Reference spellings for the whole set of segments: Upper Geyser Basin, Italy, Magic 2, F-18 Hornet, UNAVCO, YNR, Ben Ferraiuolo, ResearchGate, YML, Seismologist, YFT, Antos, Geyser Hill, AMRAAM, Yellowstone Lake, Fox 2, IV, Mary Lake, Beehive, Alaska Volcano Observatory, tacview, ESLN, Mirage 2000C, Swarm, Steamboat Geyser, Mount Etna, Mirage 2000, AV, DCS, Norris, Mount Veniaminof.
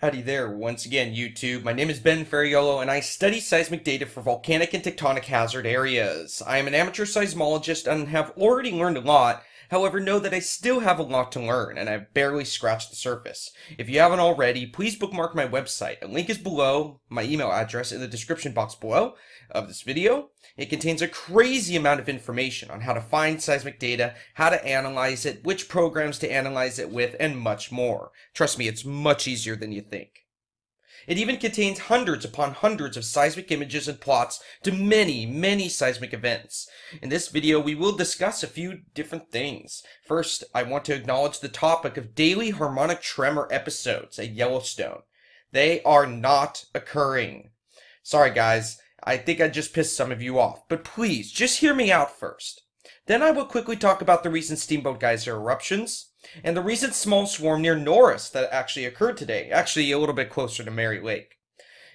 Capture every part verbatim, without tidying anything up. Howdy there once again, YouTube. My name is Ben Ferraiuolo and I study seismic data for volcanic and tectonic hazard areas. I am an amateur seismologist and have already learned a lot, however know that I still have a lot to learn and I've barely scratched the surface. If you haven't already, please bookmark my website. A link is below, my email address in the description box below of this video. It contains a crazy amount of information on how to find seismic data, how to analyze it, which programs to analyze it with, and much more. Trust me, it's much easier than you think. It even contains hundreds upon hundreds of seismic images and plots to many, many seismic events. In this video, we will discuss a few different things. First, I want to acknowledge the topic of daily harmonic tremor episodes at Yellowstone. They are not occurring. Sorry guys, I think I just pissed some of you off, but please, just hear me out first. Then I will quickly talk about the recent Steamboat Geyser eruptions, and the recent small swarm near Norris that actually occurred today, actually a little bit closer to Mary Lake.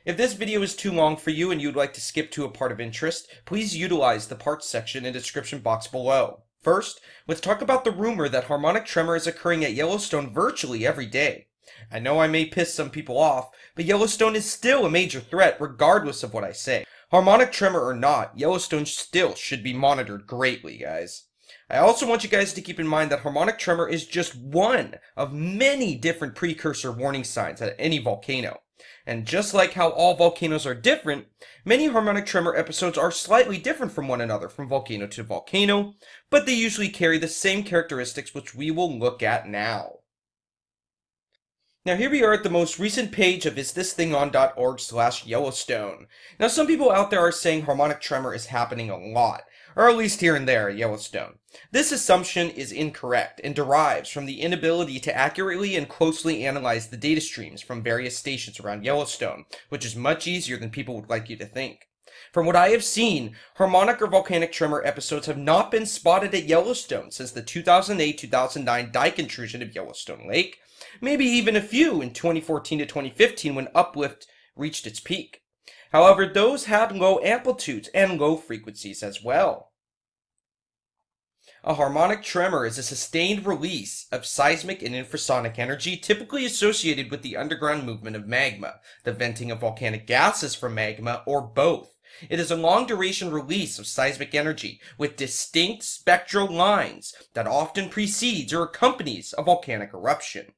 If this video is too long for you and you'd like to skip to a part of interest, please utilize the parts section in the description box below. First, let's talk about the rumor that harmonic tremor is occurring at Yellowstone virtually every day. I know I may piss some people off, but Yellowstone is still a major threat regardless of what I say. Harmonic tremor or not, Yellowstone still should be monitored greatly, guys. I also want you guys to keep in mind that harmonic tremor is just one of many different precursor warning signs at any volcano. And just like how all volcanoes are different, many harmonic tremor episodes are slightly different from one another from volcano to volcano, but they usually carry the same characteristics which we will look at now. Now here we are at the most recent page of is this thing on dot org slash Yellowstone. Now some people out there are saying harmonic tremor is happening a lot, or at least here and there at Yellowstone. This assumption is incorrect and derives from the inability to accurately and closely analyze the data streams from various stations around Yellowstone, which is much easier than people would like you to think. From what I have seen, harmonic or volcanic tremor episodes have not been spotted at Yellowstone since the two thousand eight to two thousand nine dike intrusion of Yellowstone Lake, maybe even a few in twenty fourteen to twenty fifteen when uplift reached its peak. However, those have low amplitudes and low frequencies as well. A harmonic tremor is a sustained release of seismic and infrasonic energy typically associated with the underground movement of magma, the venting of volcanic gases from magma, or both. It is a long-duration release of seismic energy with distinct spectral lines that often precedes or accompanies a volcanic eruption.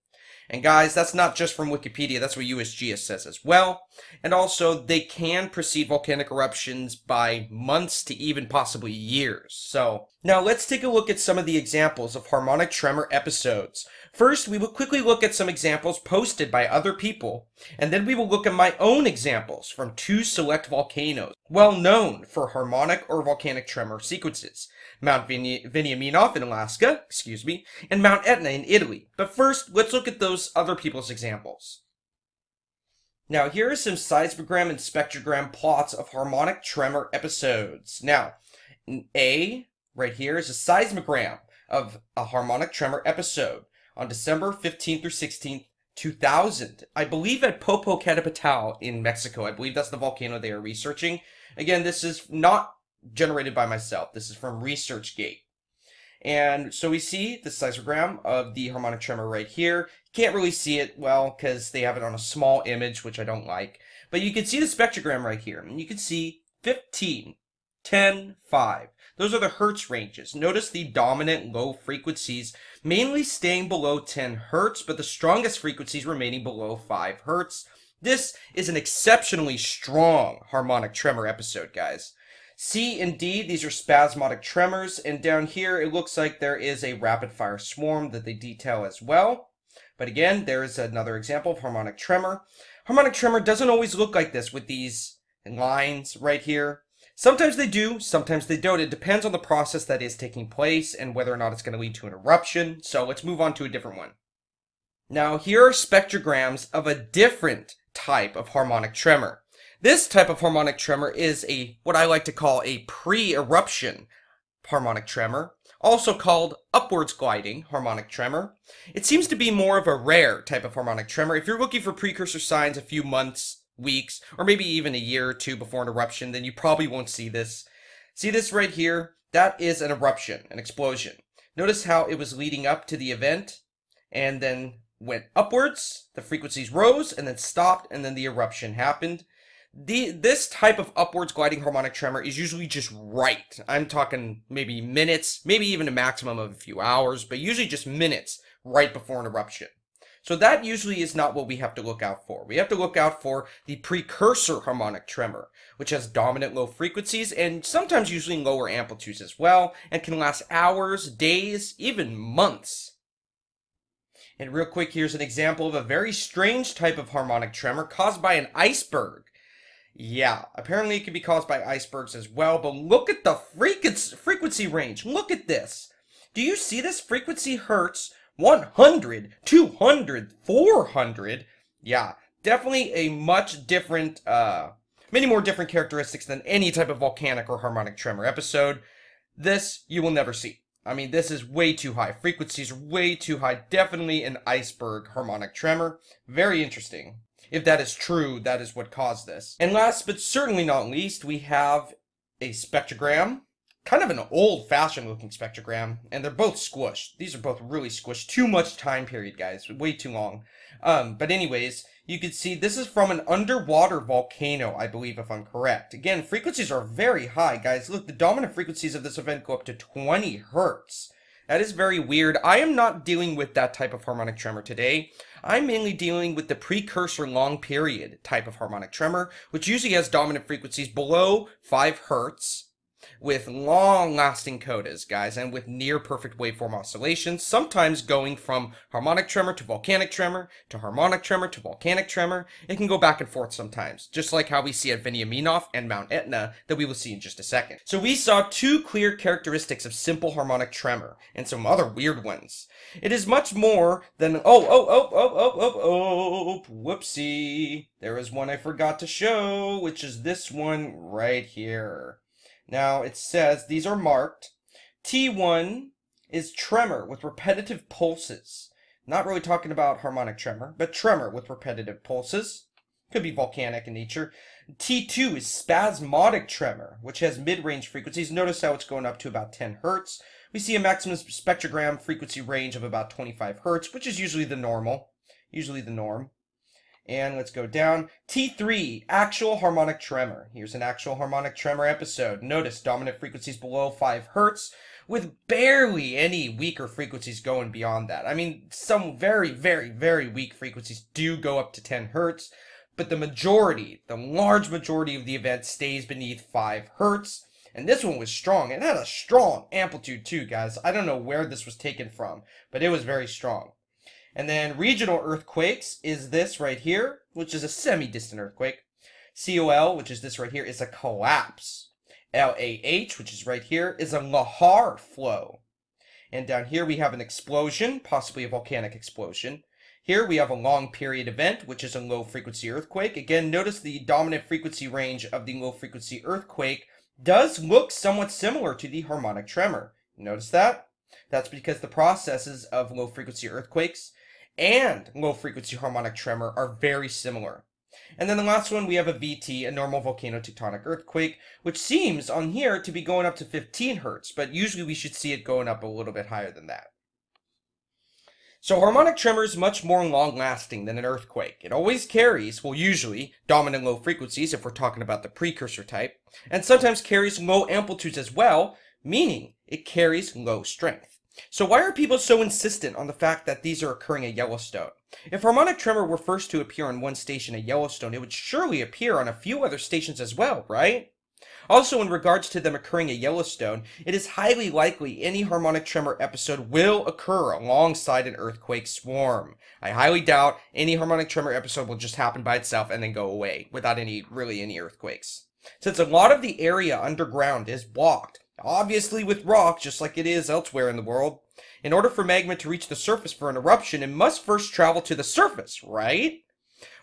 And guys, that's not just from Wikipedia, that's what U S G S says as well. And also, they can precede volcanic eruptions by months to even possibly years. So, now let's take a look at some of the examples of harmonic tremor episodes. First, we will quickly look at some examples posted by other people, and then we will look at my own examples from two select volcanoes well known for harmonic or volcanic tremor sequences. Mount Veniaminof in Alaska, excuse me, and Mount Etna in Italy. But first, let's look at those other people's examples. Now, here are some seismogram and spectrogram plots of harmonic tremor episodes. Now, A, right here, is a seismogram of a harmonic tremor episode on December fifteenth through sixteenth, two thousand. I believe at Popocatepetl in Mexico. I believe that's the volcano they are researching. Again, this is not generated by myself. This is from ResearchGate. And so we see the seismogram of the harmonic tremor right here. Can't really see it well because they have it on a small image, which I don't like. But you can see the spectrogram right here. And you can see fifteen, ten, five. Those are the hertz ranges. Notice the dominant low frequencies mainly staying below ten hertz, but the strongest frequencies remaining below five hertz. This is an exceptionally strong harmonic tremor episode, guys. C and D, these are spasmodic tremors, and down here it looks like there is a rapid fire swarm that they detail as well. But again, there is another example of harmonic tremor. Harmonic tremor doesn't always look like this with these lines right here. Sometimes they do, sometimes they don't. It depends on the process that is taking place and whether or not it's going to lead to an eruption. So let's move on to a different one. Now here are spectrograms of a different type of harmonic tremor. This type of harmonic tremor is a what I like to call a pre-eruption harmonic tremor, also called upwards gliding harmonic tremor. It seems to be more of a rare type of harmonic tremor. If you're looking for precursor signs a few months, weeks, or maybe even a year or two before an eruption, then you probably won't see this. See this right here? That is an eruption, an explosion. Notice how it was leading up to the event, and then went upwards, the frequencies rose, and then stopped, and then the eruption happened. The, this type of upwards gliding harmonic tremor is usually just right. I'm talking maybe minutes, maybe even a maximum of a few hours, but usually just minutes right before an eruption. So that usually is not what we have to look out for. We have to look out for the precursor harmonic tremor, which has dominant low frequencies and sometimes usually lower amplitudes as well, and can last hours, days, even months. And real quick, here's an example of a very strange type of harmonic tremor caused by an iceberg. Yeah, apparently it can be caused by icebergs as well, but look at the frequency range. Look at this. Do you see this? Frequency hertz, one hundred, two hundred, four hundred. Yeah, definitely a much different, uh, many more different characteristics than any type of volcanic or harmonic tremor episode. This you will never see. I mean, this is way too high. Frequencies are way too high. Definitely an iceberg harmonic tremor. Very interesting. If that is true, that is what caused this. And last but certainly not least, we have a spectrogram, kind of an old-fashioned looking spectrogram, and they're both squished. These are both really squished. Too much time period, guys, way too long. Um, but anyways, you can see this is from an underwater volcano, I believe, if I'm correct. Again, frequencies are very high, guys. Look, the dominant frequencies of this event go up to twenty hertz. That is very weird. I am not dealing with that type of harmonic tremor today. I'm mainly dealing with the precursor long period type of harmonic tremor, which usually has dominant frequencies below five hertz with long lasting codas, guys, and with near perfect waveform oscillations, sometimes going from harmonic tremor to volcanic tremor to harmonic tremor to volcanic tremor. It can go back and forth sometimes, just like how we see at Veniaminof and Mount Etna that we will see in just a second. So we saw two clear characteristics of simple harmonic tremor and some other weird ones. It is much more than oh oh oh oh oh oh oh whoopsie. There is one I forgot to show, which is this one right here. Now it says these are marked. T one is tremor with repetitive pulses. Not really talking about harmonic tremor, but tremor with repetitive pulses. Could be volcanic in nature. T two is spasmodic tremor, which has mid-range frequencies. Notice how it's going up to about ten hertz. We see a maximum spectrogram frequency range of about twenty-five hertz, which is usually the normal, usually the norm. And let's go down. T three, actual harmonic tremor. Here's an actual harmonic tremor episode. Notice dominant frequencies below five hertz with barely any weaker frequencies going beyond that. I mean, some very, very, very weak frequencies do go up to ten hertz, but the majority, the large majority of the event stays beneath five hertz. And this one was strong. It had a strong amplitude too, guys. I don't know where this was taken from, but it was very strong. And then regional earthquakes is this right here, which is a semi-distant earthquake. C O L, which is this right here, is a collapse. L A H, which is right here, is a lahar flow. And down here we have an explosion, possibly a volcanic explosion. Here we have a long period event, which is a low-frequency earthquake. Again, notice the dominant frequency range of the low-frequency earthquake does look somewhat similar to the harmonic tremor. Notice that? That's because the processes of low-frequency earthquakes and low-frequency harmonic tremor are very similar. And then the last one, we have a V T, a normal volcano tectonic earthquake, which seems on here to be going up to fifteen hertz, but usually we should see it going up a little bit higher than that. So harmonic tremor is much more long-lasting than an earthquake. It always carries, well usually, dominant low frequencies if we're talking about the precursor type, and sometimes carries low amplitudes as well, meaning it carries low strength. So why are people so insistent on the fact that these are occurring at Yellowstone? If harmonic tremor were first to appear on one station at Yellowstone, it would surely appear on a few other stations as well, right? Also, in regards to them occurring at Yellowstone, it is highly likely any harmonic tremor episode will occur alongside an earthquake swarm. I highly doubt any harmonic tremor episode will just happen by itself and then go away without any, really any earthquakes. Since a lot of the area underground is blocked, obviously with rock, just like it is elsewhere in the world, in order for magma to reach the surface for an eruption, it must first travel to the surface, right?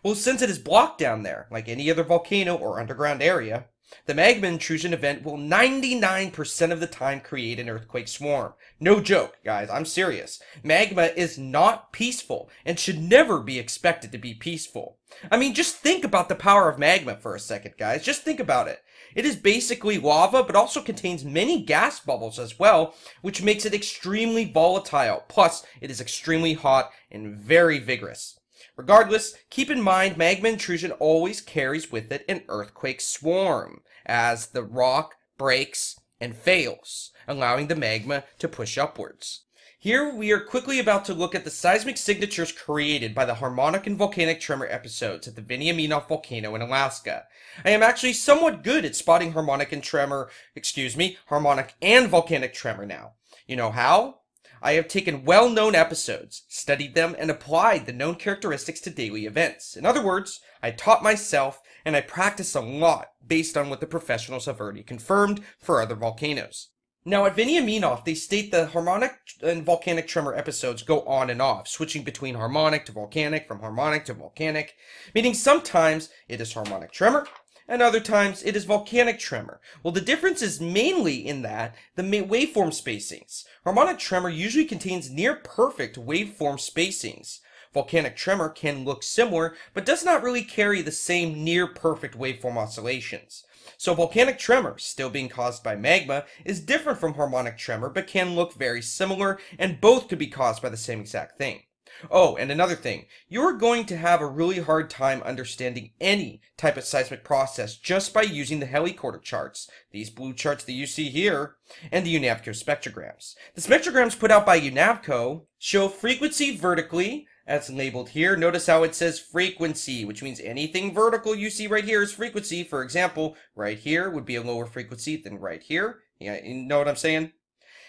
Well, since it is blocked down there, like any other volcano or underground area, the magma intrusion event will ninety-nine percent of the time create an earthquake swarm. No joke, guys, I'm serious. Magma is not peaceful and should never be expected to be peaceful. I mean, just think about the power of magma for a second, guys. Just think about it. It is basically lava, but also contains many gas bubbles as well, which makes it extremely volatile. Plus, it is extremely hot and very vigorous. Regardless, keep in mind magma intrusion always carries with it an earthquake swarm, as the rock breaks and fails, allowing the magma to push upwards. Here we are quickly about to look at the seismic signatures created by the harmonic and volcanic tremor episodes at the Veniaminof volcano in Alaska. I am actually somewhat good at spotting harmonic and tremor, excuse me, harmonic and volcanic tremor now. You know how? I have taken well-known episodes, studied them, and applied the known characteristics to daily events. In other words, I taught myself, and I practiced a lot based on what the professionals have already confirmed for other volcanoes. Now at Veniaminof, they state the harmonic and volcanic tremor episodes go on and off, switching between harmonic to volcanic, from harmonic to volcanic, meaning sometimes it is harmonic tremor, and other times it is volcanic tremor. Well, the difference is mainly in that the waveform spacings. Harmonic tremor usually contains near-perfect waveform spacings. Volcanic tremor can look similar, but does not really carry the same near-perfect waveform oscillations. So volcanic tremor, still being caused by magma, is different from harmonic tremor, but can look very similar, and both could be caused by the same exact thing. Oh, and another thing, you're going to have a really hard time understanding any type of seismic process just by using the helichorder charts, these blue charts that you see here, and the UNAVCO spectrograms. The spectrograms put out by UNAVCO show frequency vertically, as labeled here. Notice how it says frequency, which means anything vertical you see right here is frequency. For example, right here would be a lower frequency than right here. Yeah, you know what I'm saying?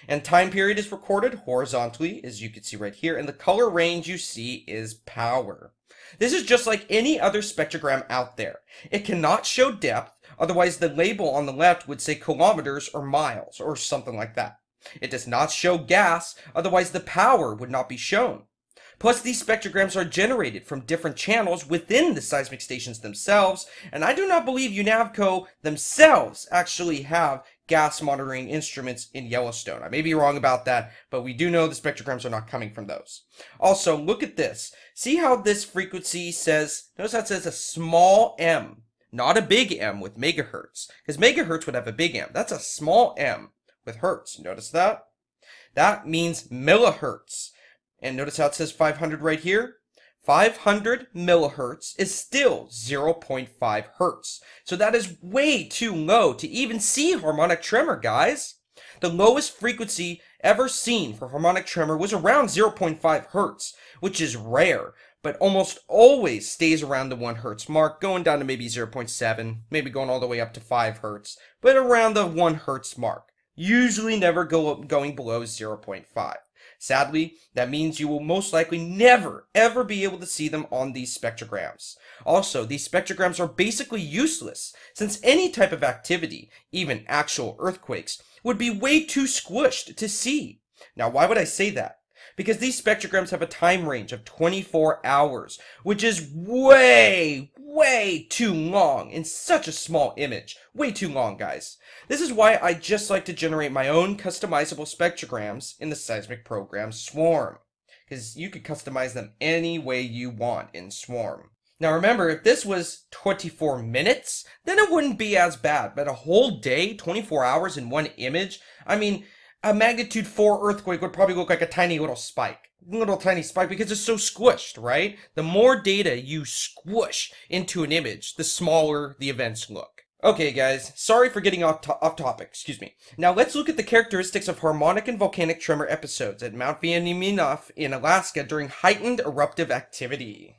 And time period is recorded horizontally, as you can see right here, and the color range you see is power. This is just like any other spectrogram out there. It cannot show depth, otherwise the label on the left would say kilometers or miles or something like that. It does not show gas, otherwise the power would not be shown. Plus, these spectrograms are generated from different channels within the seismic stations themselves, and I do not believe UNAVCO themselves actually have gas monitoring instruments in Yellowstone. I may be wrong about that, but we do know the spectrograms are not coming from those. Also, look at this. See how this frequency says, notice that says a small m, not a big M with megahertz, because megahertz would have a big M. That's a small m with hertz. Notice that? That means millihertz. And notice how it says five hundred right here. five hundred millihertz is still zero point five hertz. So that is way too low to even see harmonic tremor, guys. The lowest frequency ever seen for harmonic tremor was around zero point five hertz, which is rare, but almost always stays around the one hertz mark, going down to maybe zero point seven, maybe going all the way up to five hertz, but around the one hertz mark. Usually never go going below zero point five. Sadly, that means you will most likely never, ever be able to see them on these spectrograms. Also, these spectrograms are basically useless, since any type of activity, even actual earthquakes, would be way too squished to see. Now, why would I say that? Because these spectrograms have a time range of twenty-four hours, which is way, way too long in such a small image. Way too long, guys. This is why I just like to generate my own customizable spectrograms in the seismic program Swarm, because you could customize them any way you want in Swarm. Now remember, if this was twenty-four minutes, then it wouldn't be as bad, but a whole day, twenty-four hours in one image, I mean, a magnitude four earthquake would probably look like a tiny little spike. Little tiny spike because it's so squished, right? The more data you squish into an image, the smaller the events look. Okay, guys, sorry for getting off, to off topic, excuse me. Now let's look at the characteristics of harmonic and volcanic tremor episodes at Mount Veniaminof in Alaska during heightened eruptive activity.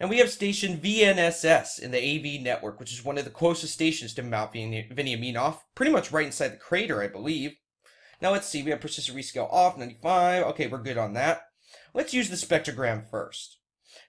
And we have station V N S S in the A V network, which is one of the closest stations to Mount Veniaminof, pretty much right inside the crater, I believe. Now let's see, we have persistent rescale off, ninety-five. Okay, we're good on that. Let's use the spectrogram first.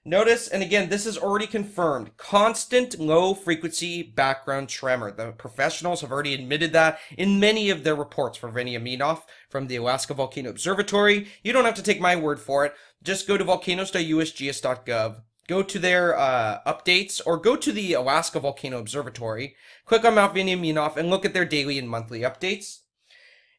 Notice, and again, this is already confirmed, constant low-frequency background tremor. The professionals have already admitted that in many of their reports for Veniaminof from the Alaska Volcano Observatory. You don't have to take my word for it. Just go to volcanoes dot U S G S dot gov. Go to their uh, updates, or go to the Alaska Volcano Observatory, click on Mount Veniaminof, and look at their daily and monthly updates.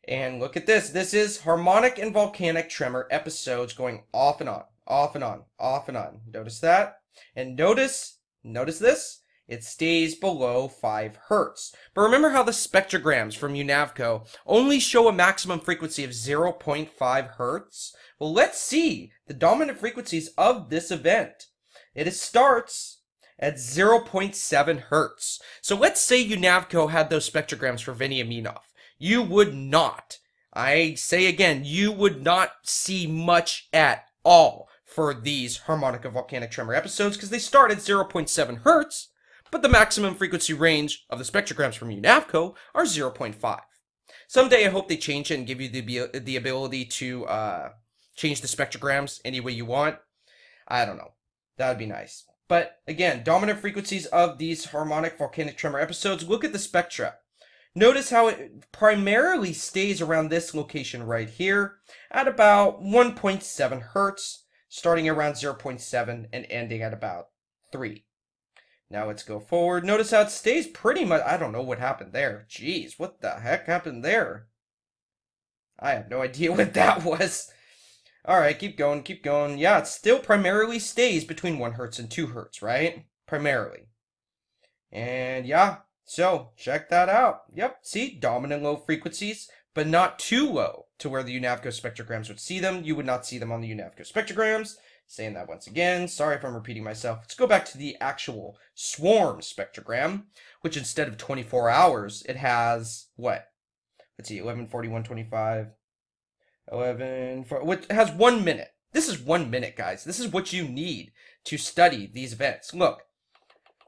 And look at this. This is harmonic and volcanic tremor episodes going off and on, off and on, off and on. Notice that. And notice, notice this, it stays below five hertz. But remember how the spectrograms from UNAVCO only show a maximum frequency of zero point five hertz? Well, let's see the dominant frequencies of this event. It starts at zero point seven hertz. So let's say UNAVCO had those spectrograms for Veniaminof. You would not, I say again, you would not see much at all for these harmonic of volcanic tremor episodes, because they start at zero point seven hertz, but the maximum frequency range of the spectrograms from UNAVCO are zero point five. Someday I hope they change it and give you the, the ability to uh, change the spectrograms any way you want. I don't know. That would be nice. But again, dominant frequencies of these harmonic volcanic tremor episodes, look at the spectra. Notice how it primarily stays around this location right here at about one point seven hertz, starting around zero point seven and ending at about three. Now let's go forward. Notice how it stays pretty much. I don't know what happened there. Jeez, what the heck happened there? I have no idea what that was. All right, keep going, keep going. Yeah, it still primarily stays between one hertz and two hertz, right? Primarily. And yeah, so check that out. Yep, see, dominant low frequencies, but not too low to where the UNAVCO spectrograms would see them. You would not see them on the UNAVCO spectrograms. Saying that once again. Sorry if I'm repeating myself. Let's go back to the actual Swarm spectrogram, which instead of twenty-four hours, it has what? Let's see, eleven forty-one twenty-five. eleven, four, which has one minute. This is one minute, guys. This is what you need to study these events. Look,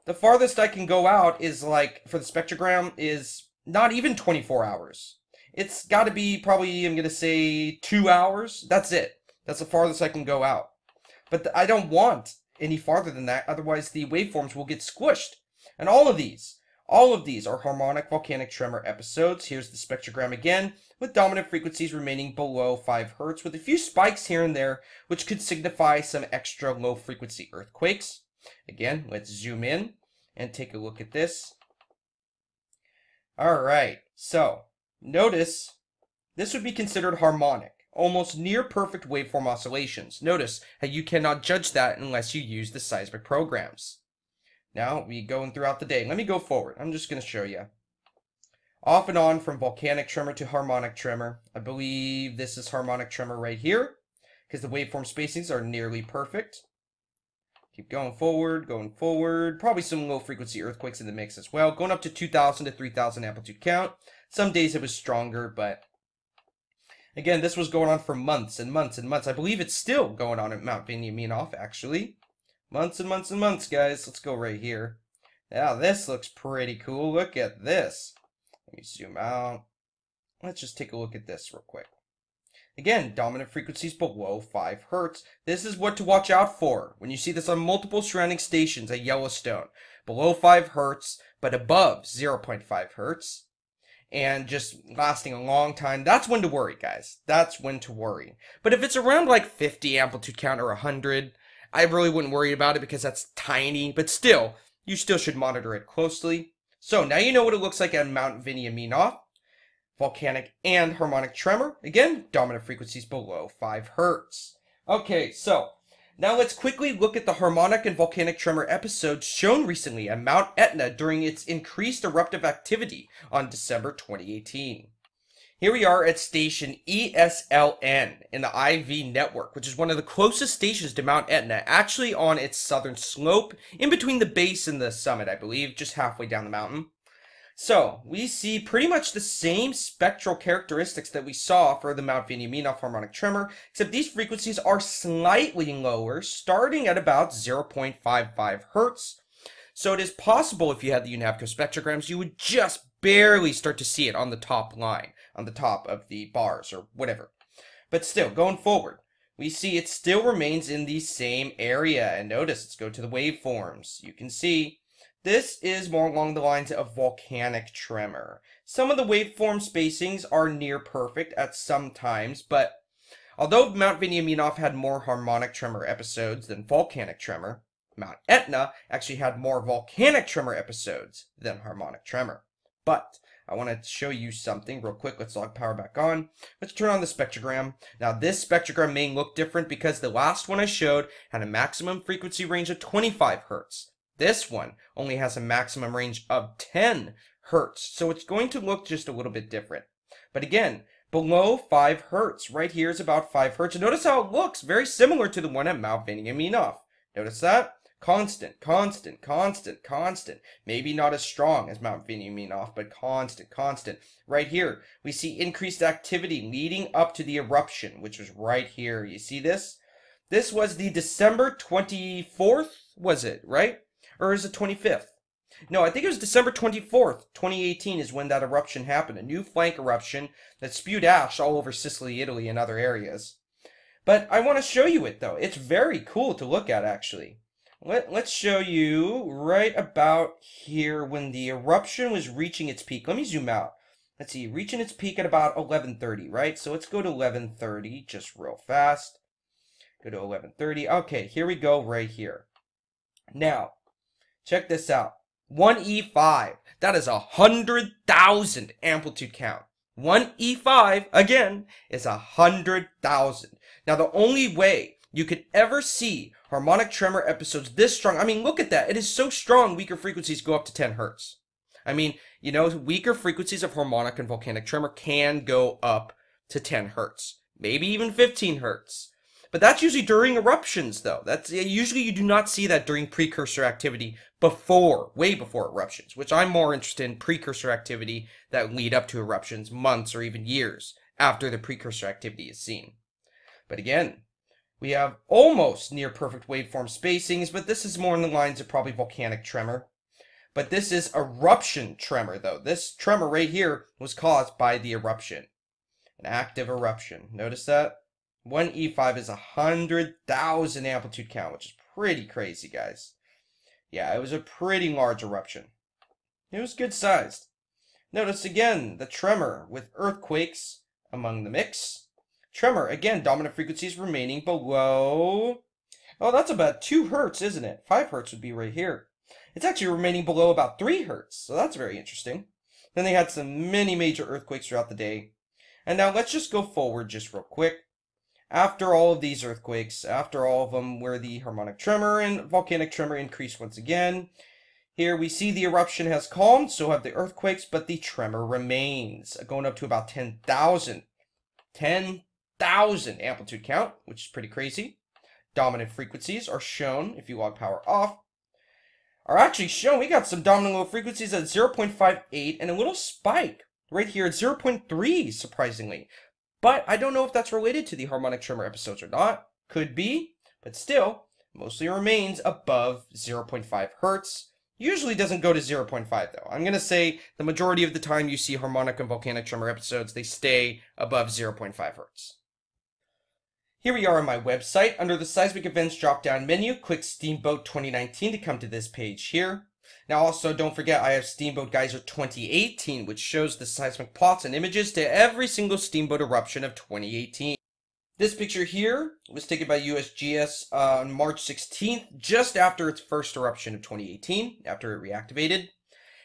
the farthest I can go out is like, for the spectrogram, is not even twenty-four hours. It's got to be probably, I'm going to say, two hours. That's it. That's the farthest I can go out. But the, I don't want any farther than that. Otherwise, the waveforms will get squished. And all of these, all of these are harmonic volcanic tremor episodes. Here's the spectrogram again, with dominant frequencies remaining below five hertz, with a few spikes here and there, which could signify some extra low-frequency earthquakes. Again, let's zoom in and take a look at this. All right, so notice this would be considered harmonic, almost near-perfect waveform oscillations. Notice how you cannot judge that unless you use the seismic programs. Now, we going throughout the day. Let me go forward. I'm just going to show you. Off and on from volcanic tremor to harmonic tremor. I believe this is harmonic tremor right here because the waveform spacings are nearly perfect. Keep going forward, going forward. Probably some low frequency earthquakes in the mix as well. Going up to two thousand to three thousand amplitude count. Some days it was stronger, but again, this was going on for months and months and months. I believe it's still going on at Mount Veniaminof, actually. Months and months and months, guys. Let's go right here. Now, this looks pretty cool. Look at this. Let me zoom out. Let's just take a look at this real quick. Again, dominant frequencies below five hertz. This is what to watch out for when you see this on multiple surrounding stations at Yellowstone. Below five hertz, but above zero point five hertz. And just lasting a long time. That's when to worry, guys. That's when to worry. But if it's around like fifty amplitude count or one hundred, I really wouldn't worry about it because that's tiny. But still, you still should monitor it closely. So now you know what it looks like at Mount Veniaminof, volcanic and harmonic tremor. Again, dominant frequencies below five hertz. Okay, so now let's quickly look at the harmonic and volcanic tremor episodes shown recently at Mount Etna during its increased eruptive activity on December twenty eighteen. Here we are at station E S L N in the I V network, which is one of the closest stations to Mount Etna, actually on its southern slope, in between the base and the summit, I believe, just halfway down the mountain. So, we see pretty much the same spectral characteristics that we saw for the Mount Veniaminof harmonic tremor, except these frequencies are slightly lower, starting at about zero point five five hertz. So it is possible if you had the UNAVCO spectrograms, you would just barely start to see it on the top line, on the top of the bars or whatever. But still, going forward, we see it still remains in the same area. And notice, let's go to the waveforms. You can see this is more along the lines of volcanic tremor. Some of the waveform spacings are near perfect at some times, but although Mount Veniaminof had more harmonic tremor episodes than volcanic tremor, Mount Etna actually had more volcanic tremor episodes than harmonic tremor. But I want to show you something real quick. Let's log power back on. Let's turn on the spectrogram. Now, this spectrogram may look different because the last one I showed had a maximum frequency range of twenty-five hertz. This one only has a maximum range of ten hertz, so it's going to look just a little bit different. But again, below five hertz, right here is about five hertz. Notice how it looks very similar to the one at Mount Veniaminof. Notice that? Constant, constant, constant, constant. Maybe not as strong as Mount Veniaminof, but constant, constant. Right here, we see increased activity leading up to the eruption, which was right here. You see this? This was the December twenty-fourth, was it, right? Or is it twenty-fifth? No, I think it was December twenty-fourth, twenty eighteen is when that eruption happened, a new flank eruption that spewed ash all over Sicily, Italy, and other areas. But I want to show you it, though. It's very cool to look at, actually. Let, let's show you right about here when the eruption was reaching its peak. Let me zoom out. Let's see, reaching its peak at about eleven thirty, right? So let's go to eleven thirty just real fast. Go to eleven thirty. Okay, here we go right here. Now, check this out. one E five, that is a hundred thousand amplitude count. one E five, again, is a hundred thousand. Now, the only way you could ever see harmonic tremor episodes this strong, I mean, look at that. It is so strong, weaker frequencies go up to ten hertz. I mean, you know, weaker frequencies of harmonic and volcanic tremor can go up to ten hertz, maybe even fifteen hertz. But that's usually during eruptions, though. That's usually you do not see that during precursor activity before, way before eruptions, which I'm more interested in precursor activity that lead up to eruptions months or even years after the precursor activity is seen. But again, we have almost near perfect waveform spacings, but this is more in the lines of probably volcanic tremor. But this is eruption tremor, though. This tremor right here was caused by the eruption, an active eruption. Notice that? one E five is a hundred thousand amplitude count, which is pretty crazy, guys. Yeah, it was a pretty large eruption. It was good sized. Notice again the tremor with earthquakes among the mix. Tremor, again, dominant frequencies remaining below. Oh, that's about two hertz, isn't it? Five hertz would be right here. It's actually remaining below about three hertz, so that's very interesting. Then they had some many major earthquakes throughout the day. And now let's just go forward just real quick. After all of these earthquakes, after all of them where the harmonic tremor and volcanic tremor increased once again, here we see the eruption has calmed, so have the earthquakes, but the tremor remains, going up to about ten thousand. ten thousand amplitude count, which is pretty crazy. Dominant frequencies are shown, if you log power off, are actually shown. We got some dominant low frequencies at zero point five eight and a little spike right here at zero point three, surprisingly. But I don't know if that's related to the harmonic tremor episodes or not. Could be, but still, mostly remains above zero point five hertz. Usually doesn't go to zero point five, though. I'm going to say the majority of the time you see harmonic and volcanic tremor episodes, they stay above zero point five hertz. Here we are on my website. Under the Seismic Events drop-down menu, click Steamboat twenty nineteen to come to this page here. Now also, don't forget, I have Steamboat Geyser twenty eighteen, which shows the seismic plots and images to every single steamboat eruption of twenty eighteen. This picture here was taken by U S G S uh, on March sixteenth, just after its first eruption of twenty eighteen, after it reactivated.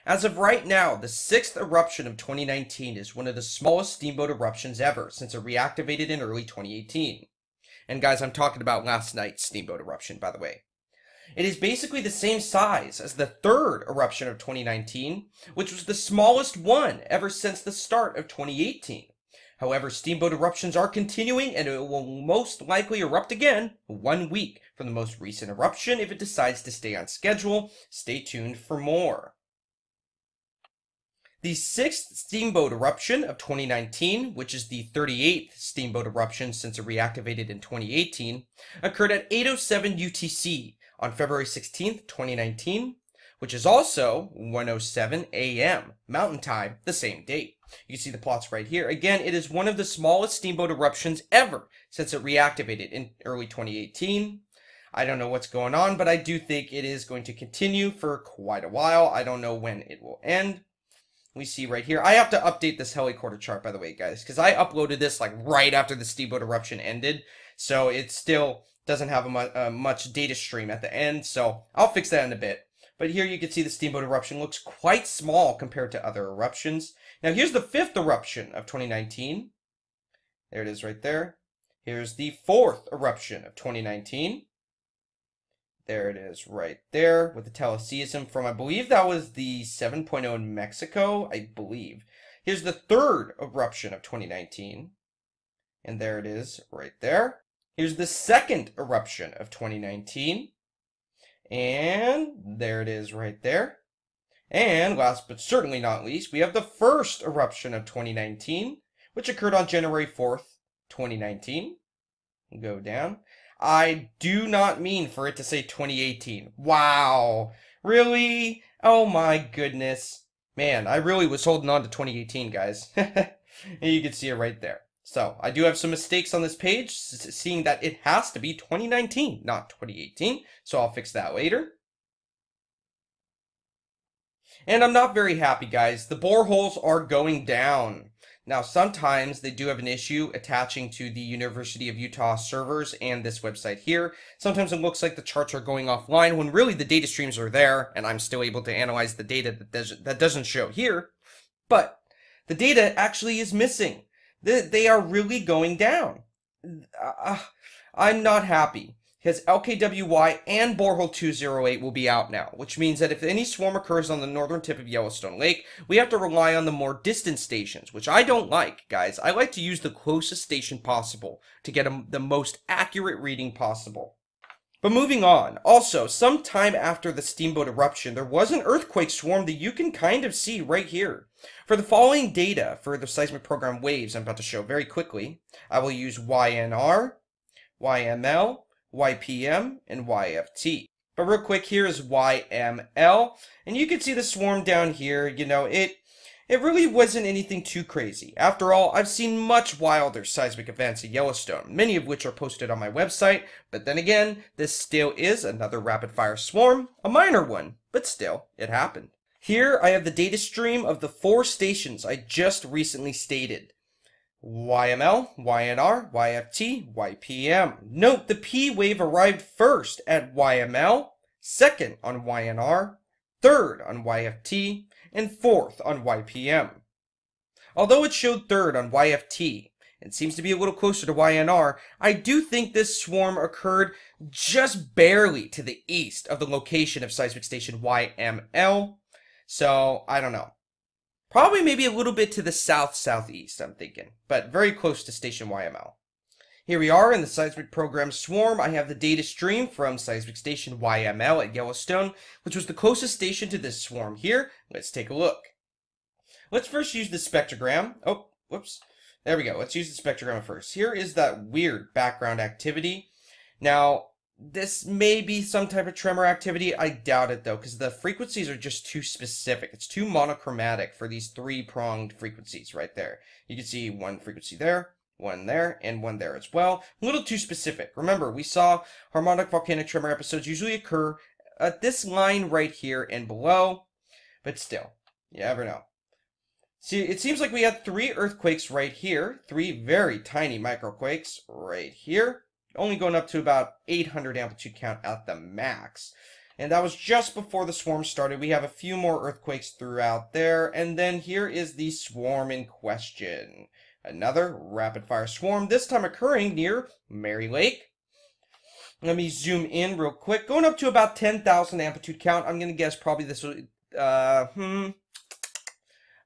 As of right now, the sixth eruption of twenty nineteen is one of the smallest steamboat eruptions ever since it reactivated in early twenty eighteen. And guys, I'm talking about last night's steamboat eruption, by the way. It is basically the same size as the third eruption of twenty nineteen, which was the smallest one ever since the start of twenty eighteen. However, steamboat eruptions are continuing, and it will most likely erupt again one week from the most recent eruption if it decides to stay on schedule. Stay tuned for more. The sixth steamboat eruption of twenty nineteen, which is the thirty-eighth steamboat eruption since it reactivated in twenty eighteen, occurred at eight oh seven U T C. on February sixteenth, twenty nineteen, which is also one oh seven A M Mountain Time, the same date. You can see the plots right here. Again, it is one of the smallest steamboat eruptions ever since it reactivated in early twenty eighteen. I don't know what's going on, but I do think it is going to continue for quite a while. I don't know when it will end. We see right here. I have to update this heliquarter chart, by the way, guys, because I uploaded this like right after the steamboat eruption ended, so it's still doesn't have a, mu a much data stream at the end, so I'll fix that in a bit. But here you can see the steamboat eruption looks quite small compared to other eruptions. Now here's the fifth eruption of twenty nineteen. There it is right there. Here's the fourth eruption of twenty nineteen. There it is right there with the teleseism from, I believe that was the seven point oh in Mexico, I believe. Here's the third eruption of twenty nineteen. And there it is right there. Here's the second eruption of twenty nineteen. And there it is right there. And last but certainly not least, we have the first eruption of twenty nineteen, which occurred on January fourth, twenty nineteen. Go down. I do not mean for it to say twenty eighteen. Wow. Really? Oh my goodness. Man, I really was holding on to twenty eighteen, guys. You can see it right there. So I do have some mistakes on this page, seeing that it has to be twenty nineteen, not twenty eighteen. So I'll fix that later. And I'm not very happy, guys. The boreholes are going down. Now, sometimes they do have an issue attaching to the University of Utah servers and this website here. Sometimes it looks like the charts are going offline when really the data streams are there, and I'm still able to analyze the data that doesn't, that doesn't show here. But the data actually is missing. They, they are really going down. Uh, I'm not happy, because L K W Y and Borehole two oh eight will be out now, which means that if any swarm occurs on the northern tip of Yellowstone Lake, we have to rely on the more distant stations, which I don't like, guys. I like to use the closest station possible to get a, the most accurate reading possible. But moving on, also, sometime after the Steamboat eruption, there was an earthquake swarm that you can kind of see right here. For the following data for the seismic program waves I'm about to show very quickly, I will use Y N R, Y M L, Y P M, and Y F T. But real quick, here is Y M L, and you can see the swarm down here. You know, it it really wasn't anything too crazy. After all, I've seen much wilder seismic events at Yellowstone, many of which are posted on my website. But then again, this still is another rapid-fire swarm, a minor one, but still, it happened. Here, I have the data stream of the four stations I just recently stated. Y M L, Y N R, Y F T, Y P M. Note the P wave arrived first at Y M L, second on Y N R, third on Y F T, and fourth on Y P M. Although it showed third on Y F T, and seems to be a little closer to Y N R, I do think this swarm occurred just barely to the east of the location of seismic station Y M L, so I don't know. Probably maybe a little bit to the south-southeast, I'm thinking, but very close to station Y M L. Here we are in the seismic program swarm. I have the data stream from seismic station Y M L at Yellowstone, which was the closest station to this swarm here. Let's take a look. Let's first use the spectrogram. Oh, whoops. There we go. Let's use the spectrogram first. Here is that weird background activity. Now, this may be some type of tremor activity. I doubt it, though, because the frequencies are just too specific. It's too monochromatic for these three-pronged frequencies right there. You can see one frequency there, one there, and one there as well. A little too specific. Remember, we saw harmonic volcanic tremor episodes usually occur at this line right here and below, but still, you never know. See, it seems like we had three earthquakes right here, three very tiny microquakes right here, only going up to about eight hundred amplitude count at the max. And that was just before the swarm started. We have a few more earthquakes throughout there. And then here is the swarm in question. Another rapid fire swarm, this time occurring near Mary Lake. Let me zoom in real quick. Going up to about ten thousand amplitude count. I'm going to guess probably this was, uh, hmm,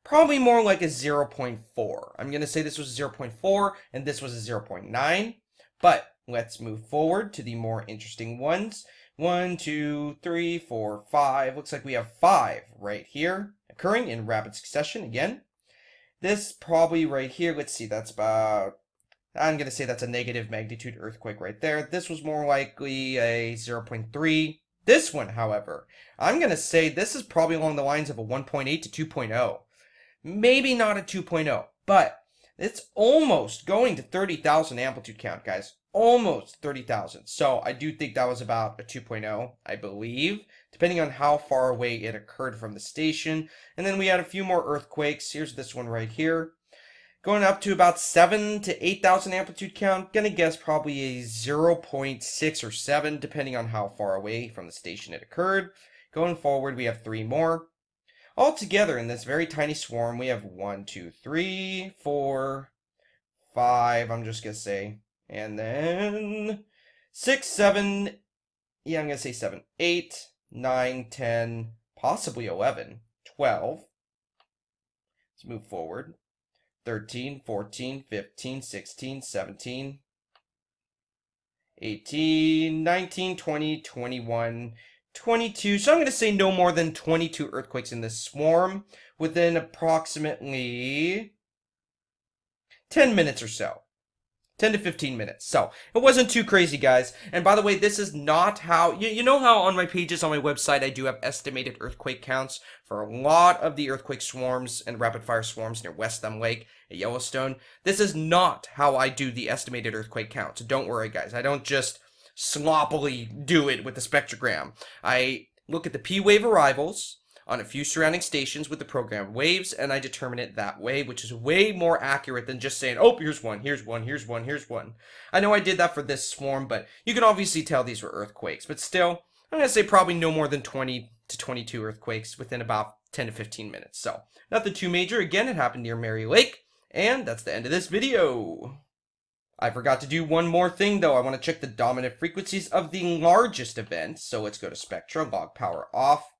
probably more like a zero point four. I'm going to say this was a zero point four and this was a zero point nine. But let's move forward to the more interesting ones. One, two, three, four, five. Looks like we have five right here occurring in rapid succession again. This probably right here, let's see, that's about, I'm going to say that's a negative magnitude earthquake right there. This was more likely a zero point three. This one, however, I'm going to say this is probably along the lines of a one point eight to two point oh. Maybe not a two point oh, but it's almost going to thirty thousand amplitude count, guys. Almost thirty thousand. So I do think that was about a two point oh, I believe, depending on how far away it occurred from the station. And then we had a few more earthquakes. Here's this one right here, going up to about seven to eight thousand amplitude count. Gonna guess probably a zero point six or seven, depending on how far away from the station it occurred. Going forward, we have three more. Altogether, in this very tiny swarm, we have one, two, three, four, five, I'm just gonna say, and then six, seven, yeah, I'm going to say seven, eight, nine, ten, possibly eleven, twelve. Let's move forward. thirteen, fourteen, fifteen, sixteen, seventeen, eighteen, nineteen, twenty, twenty-one, twenty-two. So I'm going to say no more than twenty-two earthquakes in this swarm within approximately ten minutes or so. ten to fifteen minutes. So it wasn't too crazy, guys. And by the way, this is not how you, you know how on my pages on my website I do have estimated earthquake counts for a lot of the earthquake swarms and rapid fire swarms near West Thumb Lake at Yellowstone. This is not how I do the estimated earthquake counts. Don't worry, guys. I don't just sloppily do it with the spectrogram. I look at the P wave arrivals on a few surrounding stations with the programmed waves, and I determine it that way, which is way more accurate than just saying, oh, here's one, here's one, here's one, here's one. I know I did that for this swarm, but you can obviously tell these were earthquakes. But still, I'm going to say probably no more than twenty to twenty-two earthquakes within about ten to fifteen minutes. So, nothing too major. Again, it happened near Mary Lake, and that's the end of this video. I forgot to do one more thing, though. I want to check the dominant frequencies of the largest events. So, let's go to Spectra, log power off.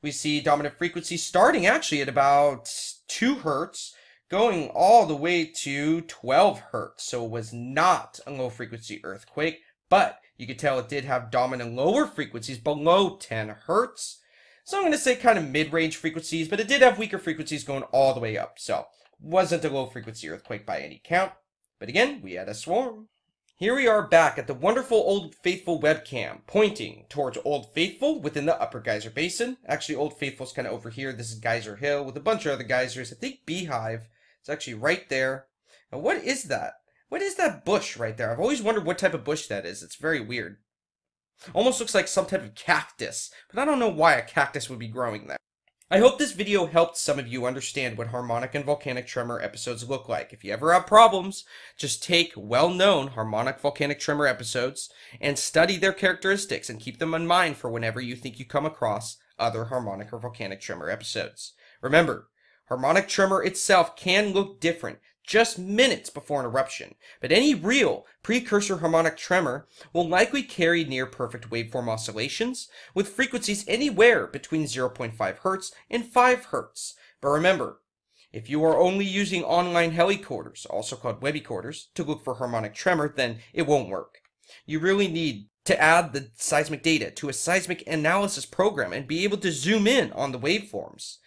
We see dominant frequency starting actually at about two hertz, going all the way to twelve hertz. So it was not a low frequency earthquake, but you could tell it did have dominant lower frequencies below ten hertz. So I'm going to say kind of mid-range frequencies, but it did have weaker frequencies going all the way up. So wasn't a low frequency earthquake by any count. But again, we had a swarm. Here we are back at the wonderful Old Faithful webcam, pointing towards Old Faithful within the Upper Geyser Basin. Actually, Old Faithful's kind of over here. This is Geyser Hill with a bunch of other geysers. I think Beehive is actually right there. And what is that? What is that bush right there? I've always wondered what type of bush that is. It's very weird. Almost looks like some type of cactus, but I don't know why a cactus would be growing there. I hope this video helped some of you understand what harmonic and volcanic tremor episodes look like. If you ever have problems, just take well-known harmonic volcanic tremor episodes and study their characteristics and keep them in mind for whenever you think you come across other harmonic or volcanic tremor episodes. Remember, harmonic tremor itself can look different just minutes before an eruption, but any real precursor harmonic tremor will likely carry near-perfect waveform oscillations with frequencies anywhere between zero point five hertz and five hertz. But remember, if you are only using online helicorders, also called webicorders, to look for harmonic tremor, then it won't work. You really need to add the seismic data to a seismic analysis program and be able to zoom in on the waveforms.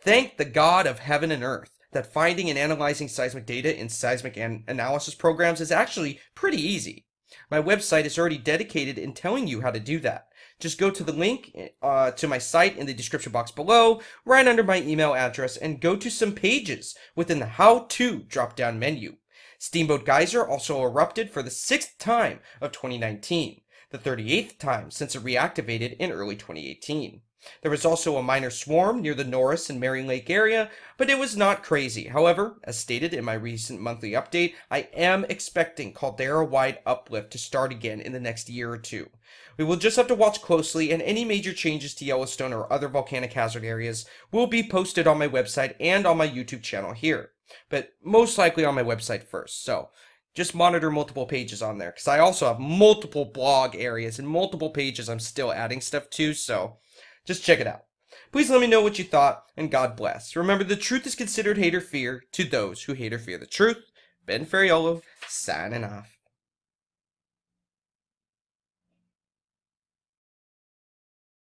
Thank the God of heaven and earth that finding and analyzing seismic data in seismic and analysis programs is actually pretty easy. My website is already dedicated in telling you how to do that. Just go to the link uh, to my site in the description box below, right under my email address, and go to some pages within the How To drop-down menu. Steamboat Geyser also erupted for the sixth time of twenty nineteen, the thirty-eighth time since it reactivated in early twenty eighteen. There was also a minor swarm near the Norris and Mary Lake area, but it was not crazy. However, as stated in my recent monthly update, I am expecting caldera-wide uplift to start again in the next year or two. We will just have to watch closely, and any major changes to Yellowstone or other volcanic hazard areas will be posted on my website and on my YouTube channel here, but most likely on my website first. So just monitor multiple pages on there, because I also have multiple blog areas and multiple pages I'm still adding stuff to, so just check it out. Please let me know what you thought, and God bless. Remember, the truth is considered hate or fear to those who hate or fear the truth. Ben Ferraiuolo, signing off.